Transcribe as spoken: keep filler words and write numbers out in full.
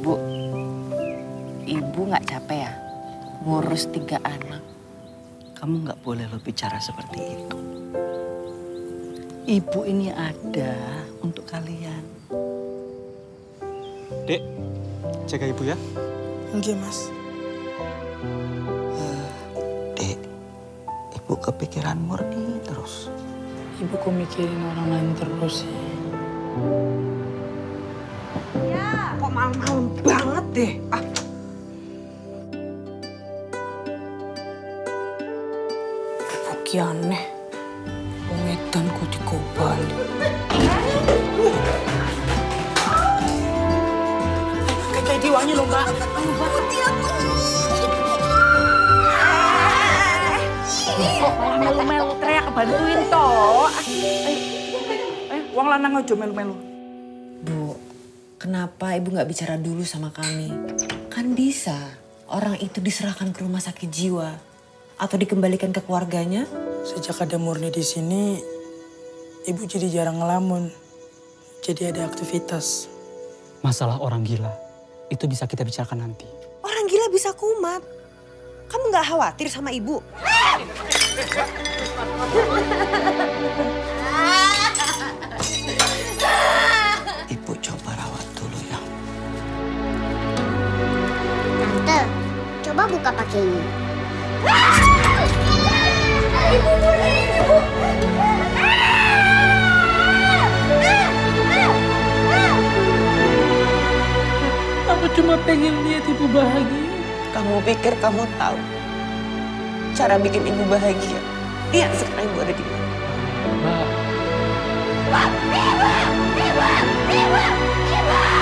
Bu, ibu nggak capek ya ngurus tiga anak? Kamu nggak boleh lo bicara seperti itu. Ibu ini ada untuk kalian. Dek, jaga ibu ya. Enggak, Mas. Uh, dek, ibu kepikiran Murni terus. Ibu kok mikirin orang lain terus sih? Ya, kok malam-malam banget deh. Ah. Kok aneh, pengetan kok dikobal. Kayak diwanya loh, Kak. Anu banget dia pun. Melu-melu teriak, bantuin toh. Eh, uang lanang aja melu-melu. Bu, kenapa ibu nggak bicara dulu sama kami? Kan bisa orang itu diserahkan ke rumah sakit jiwa atau dikembalikan ke keluarganya. Sejak ada Murni di sini, ibu jadi jarang ngelamun. Jadi ada aktivitas. Masalah orang gila, itu bisa kita bicarakan nanti. Orang gila bisa kumat. Kamu nggak khawatir sama ibu? Ibu coba rawat dulu ya. Tante, coba buka pakai ini. Ibu Murni, ibu. Aku cuma pengen lihat ibu bahagia. Kamu pikir kamu tahu cara bikin ibu bahagia? Iya, sekarang ibu ada di mana? Ibu, ibu, ibu, ibu, ibu.